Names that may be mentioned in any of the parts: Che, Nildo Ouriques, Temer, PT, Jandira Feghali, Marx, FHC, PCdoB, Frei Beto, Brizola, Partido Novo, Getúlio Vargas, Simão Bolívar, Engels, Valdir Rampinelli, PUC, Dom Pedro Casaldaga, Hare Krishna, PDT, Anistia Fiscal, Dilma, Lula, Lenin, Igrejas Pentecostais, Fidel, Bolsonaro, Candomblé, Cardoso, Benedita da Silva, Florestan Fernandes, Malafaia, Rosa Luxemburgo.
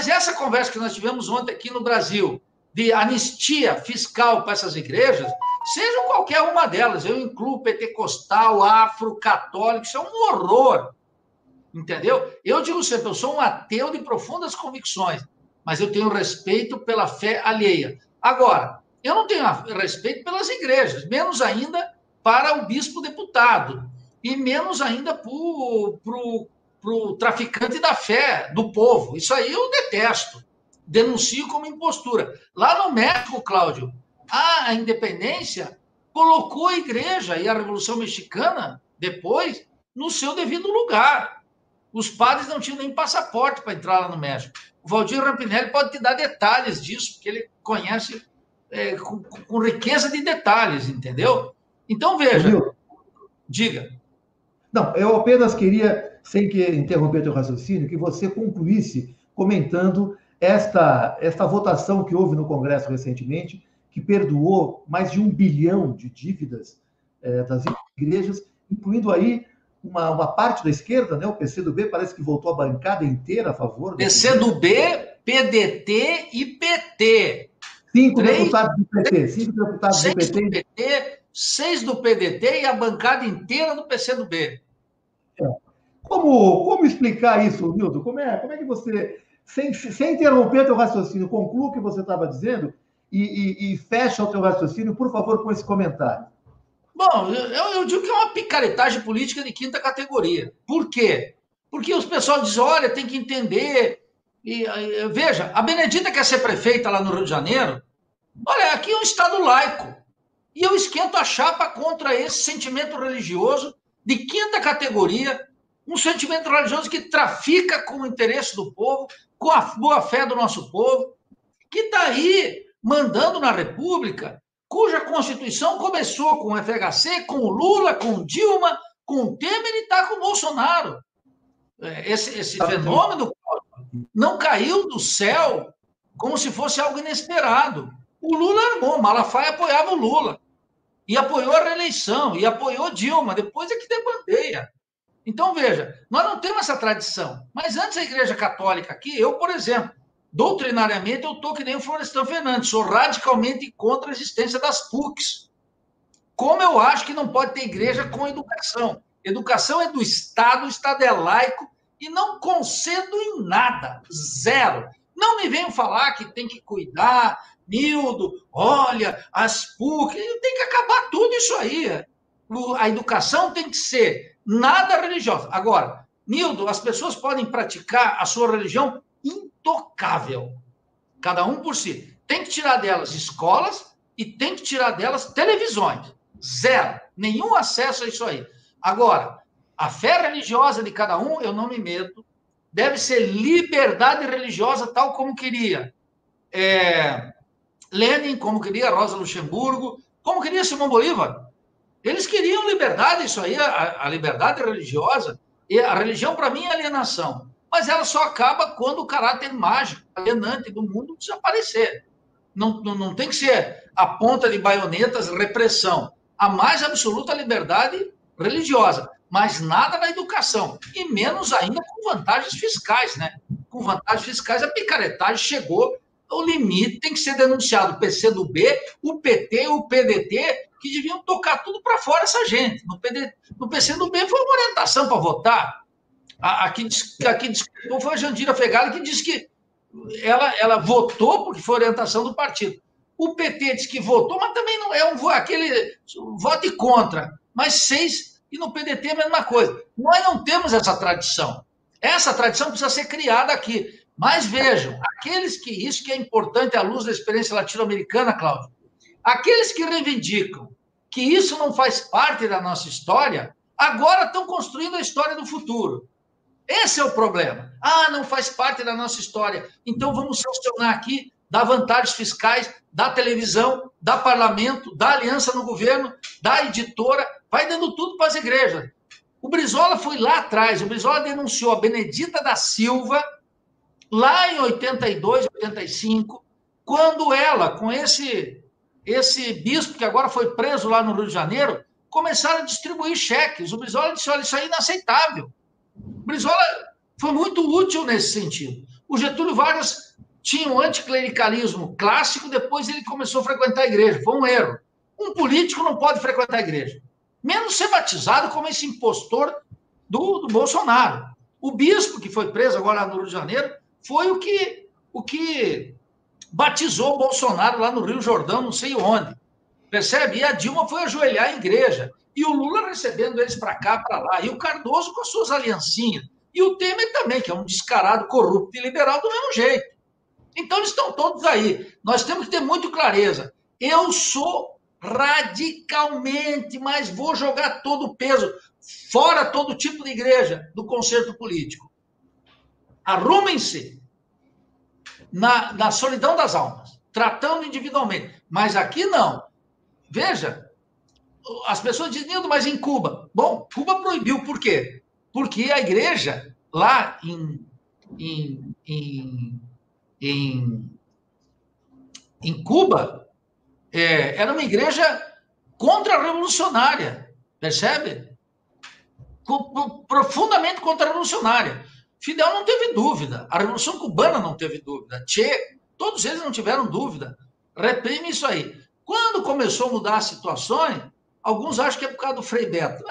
Mas essa conversa que nós tivemos ontem aqui no Brasil, de anistia fiscal para essas igrejas, seja qualquer uma delas, eu incluo pentecostal, afro, católico, isso é um horror, entendeu? Eu digo sempre, eu sou um ateu de profundas convicções, mas eu tenho respeito pela fé alheia. Agora, eu não tenho respeito pelas igrejas, menos ainda para o bispo deputado, e menos ainda para o traficante da fé do povo. Isso aí eu detesto, denuncio como impostura. Lá no México, Cláudio, a independência colocou a igreja e a Revolução Mexicana, depois, no seu devido lugar. Os padres não tinham nem passaporte para entrar lá no México. O Valdir Rampinelli pode te dar detalhes disso, porque ele conhece com riqueza de detalhes, entendeu? Então, veja, Gil, diga. Não, eu apenas queria, sem querer interromper o teu raciocínio, que você concluísse comentando esta votação que houve no Congresso recentemente, que perdoou mais de 1 bilhão de dívidas das igrejas, incluindo aí uma parte da esquerda, né? O PCdoB parece que voltou a bancada inteira a favor. PCdoB, PDT e PT. 5 deputados do PT, 6 do PDT e a bancada inteira do PCdoB. É. Como explicar isso, Nildo? Como é que você, sem interromper o teu raciocínio, conclua o que você estava dizendo e fecha o teu raciocínio, por favor, com esse comentário? Bom, eu digo que é uma picaretagem política de quinta categoria. Por quê? Porque os pessoal dizem, olha, tem que entender. E, veja, a Benedita quer ser prefeita lá no Rio de Janeiro. Olha, aqui é um Estado laico. E eu esquento a chapa contra esse sentimento religioso de quinta categoria, um sentimento religioso que trafica com o interesse do povo, com a boa-fé do nosso povo, que está aí mandando na República, cuja Constituição começou com o FHC, com o Lula, com o Dilma, com o Temer e está com o Bolsonaro. Esse fenômeno não caiu do céu como se fosse algo inesperado. O Lula armou, Malafaia apoiava o Lula, e apoiou a reeleição, e apoiou Dilma, depois é que debandeia. Então, veja, nós não temos essa tradição, mas antes a Igreja Católica aqui, eu, por exemplo, doutrinariamente, eu estou que nem o Florestan Fernandes, sou radicalmente contra a existência das PUCs. Como eu acho que não pode ter igreja com educação. Educação é do Estado, o Estado é laico, e não concedo em nada, zero. Não me venham falar que tem que cuidar, Nildo, olha, as PUC, tem que acabar tudo isso aí. A educação tem que ser nada religiosa. Agora, Nildo, as pessoas podem praticar a sua religião intocável, cada um por si. Tem que tirar delas escolas e tem que tirar delas televisões. Zero, nenhum acesso a isso aí. Agora, a fé religiosa de cada um, eu não me meto. Deve ser liberdade religiosa, tal como queria Lenin, como queria Rosa Luxemburgo, como queria Simão Bolívar. Eles queriam liberdade, isso aí, a liberdade religiosa. E a religião, para mim, é alienação. Mas ela só acaba quando o caráter mágico, alienante do mundo desaparecer. Não tem que ser a ponta de baionetas, repressão. A mais absoluta liberdade religiosa. Mas nada na educação, e menos ainda com vantagens fiscais, né? Com vantagens fiscais, a picaretagem chegou ao limite, tem que ser denunciado o PCdoB, o PT, o PDT, que deviam tocar tudo para fora essa gente. No PCdoB foi uma orientação para votar. A que discrepou foi a Jandira Feghali, que disse que ela votou porque foi orientação do partido. O PT disse que votou, mas também não é aquele voto e contra, mas 6... E no PDT é a mesma coisa. Nós não temos essa tradição. Essa tradição precisa ser criada aqui. Mas vejam, aqueles que... Isso que é importante à luz da experiência latino-americana, Cláudio. Aqueles que reivindicam que isso não faz parte da nossa história, agora estão construindo a história do futuro. Esse é o problema. Ah, não faz parte da nossa história. Então vamos sancionar aqui, dar vantagens fiscais, da televisão, da parlamento, da aliança no governo, da editora, vai dando tudo para as igrejas. O Brizola foi lá atrás, o Brizola denunciou a Benedita da Silva, lá em 82, 85, quando ela, com esse bispo que agora foi preso lá no Rio de Janeiro, começaram a distribuir cheques. O Brizola disse, olha, isso aí é inaceitável. O Brizola foi muito útil nesse sentido. O Getúlio Vargas tinha um anticlericalismo clássico, depois ele começou a frequentar a igreja. Foi um erro. Um político não pode frequentar a igreja, menos ser batizado como esse impostor do Bolsonaro. O bispo que foi preso agora lá no Rio de Janeiro foi o que batizou o Bolsonaro lá no Rio Jordão, não sei onde. Percebe? E a Dilma foi ajoelhar a igreja. E o Lula recebendo eles para cá, para lá. E o Cardoso com as suas aliancinhas. E o Temer também, que é um descarado, corrupto e liberal do mesmo jeito. Então, eles estão todos aí. Nós temos que ter muita clareza. Eu sou radicalmente, mas vou jogar todo o peso, fora todo tipo de igreja, do concerto político. Arrumem-se na solidão das almas, tratando individualmente. Mas aqui não. Veja, as pessoas dizem, Nildo, mas em Cuba? Bom, Cuba proibiu, por quê? Porque a igreja, lá em Cuba, era uma igreja contra-revolucionária, percebe? Profundamente contra-revolucionária. Fidel não teve dúvida, a Revolução Cubana não teve dúvida, Che, todos eles não tiveram dúvida. Reprime isso aí. Quando começou a mudar as situações, alguns acham que é por causa do Frei Beto.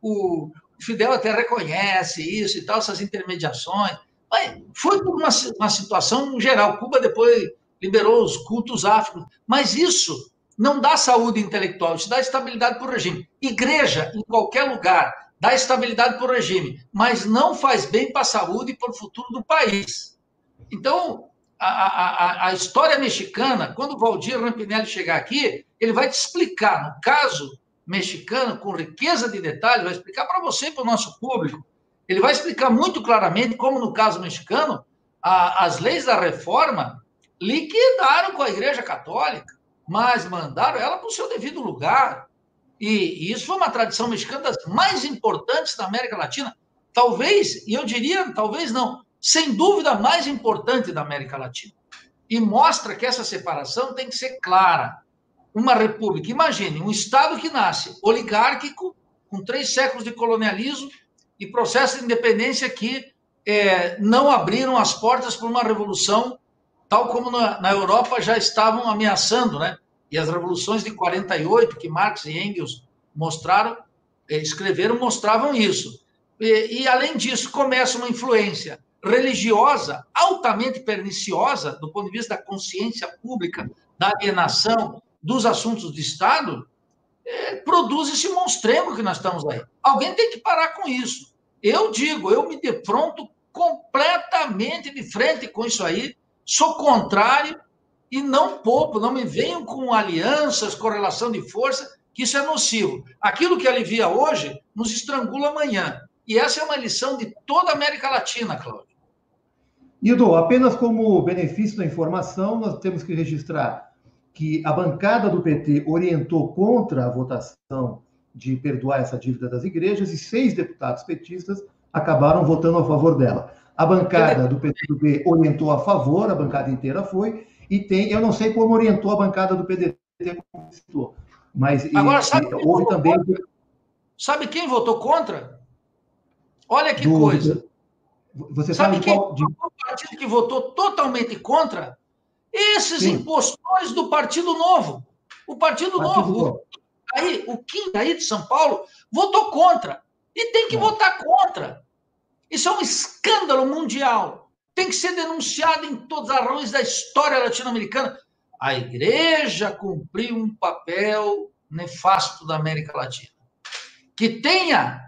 O Fidel até reconhece isso e tal, essas intermediações. Mas foi por uma situação geral. Cuba depois liberou os cultos áfricos. Mas isso não dá saúde intelectual, isso dá estabilidade para o regime. Igreja, em qualquer lugar, dá estabilidade para o regime, mas não faz bem para a saúde e para o futuro do país. Então, a história mexicana, quando o Valdir Rampinelli chegar aqui, ele vai te explicar, no caso mexicano, com riqueza de detalhes, vai explicar para você e para o nosso público. Ele vai explicar muito claramente como, no caso mexicano, as leis da reforma liquidaram com a Igreja Católica, mas mandaram ela para o seu devido lugar. E isso foi uma tradição mexicana das mais importantes da América Latina. Talvez, e eu diria, talvez não, sem dúvida, a mais importante da América Latina. E mostra que essa separação tem que ser clara. Uma república, imagine, um Estado que nasce oligárquico, com 3 séculos de colonialismo e processo de independência que não abriram as portas para uma revolução, tal como na Europa já estavam ameaçando, né? E as revoluções de 48, que Marx e Engels mostraram, escreveram, mostravam isso. E, além disso, começa uma influência religiosa, altamente perniciosa, do ponto de vista da consciência pública, da alienação, dos assuntos de Estado, produz esse monstrengo que nós estamos aí. Alguém tem que parar com isso. Eu digo, eu me defronto completamente de frente com isso aí, sou contrário e não poupo, não me venham com alianças, correlação de força, que isso é nocivo. Aquilo que alivia hoje nos estrangula amanhã. E essa é uma lição de toda a América Latina, Cláudio. Nildo, apenas como benefício da informação, nós temos que registrar que a bancada do PT orientou contra a votação de perdoar essa dívida das igrejas e 6 deputados petistas acabaram votando a favor dela. A bancada do PCdoB orientou a favor, a bancada inteira foi, e tem, eu não sei como orientou a bancada do PDT, mas agora, houve também... Contra? Sabe quem votou contra? Olha que coisa. Você sabe qual partido que votou totalmente contra? Esses impostores do Partido Novo. O Partido Novo, aí, o Quinta aí de São Paulo, votou contra. E tem que votar contra. Isso é um escândalo mundial. Tem que ser denunciado em todos os arranjos da história latino-americana. A igreja cumpriu um papel nefasto da América Latina. Que tenha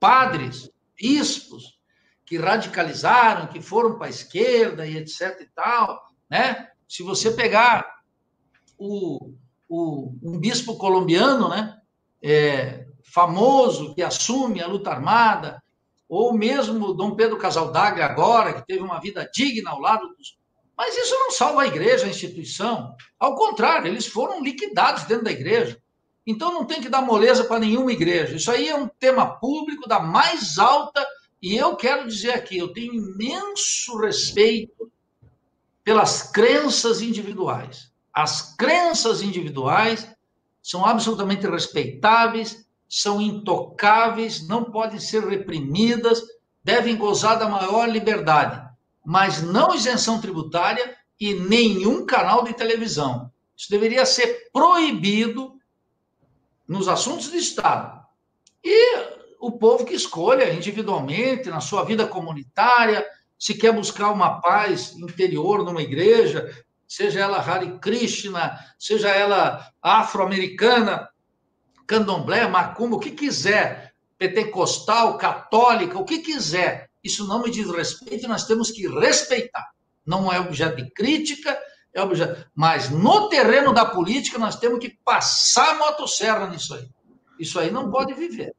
padres, bispos, que radicalizaram, que foram para a esquerda e etc e tal, né? Se você pegar um bispo colombiano, né? Famoso, que assume a luta armada, ou mesmo Dom Pedro Casaldaga agora, que teve uma vida digna ao lado dos... Mas isso não salva a igreja, a instituição. Ao contrário, eles foram liquidados dentro da igreja. Então, não tem que dar moleza para nenhuma igreja. Isso aí é um tema público da mais alta, e eu quero dizer aqui, eu tenho imenso respeito pelas crenças individuais. As crenças individuais são absolutamente respeitáveis, são intocáveis, não podem ser reprimidas, devem gozar da maior liberdade. mas não isenção tributária e nenhum canal de televisão. Isso deveria ser proibido nos assuntos de Estado. E o povo que escolha individualmente, na sua vida comunitária, se quer buscar uma paz interior numa igreja, seja ela Hare Krishna, seja ela afro-americana, candomblé, macumba, o que quiser, pentecostal, católica, o que quiser, isso não me diz respeito e nós temos que respeitar. Não é objeto de crítica, é objeto... mas no terreno da política nós temos que passar motosserra nisso aí. Isso aí não pode viver.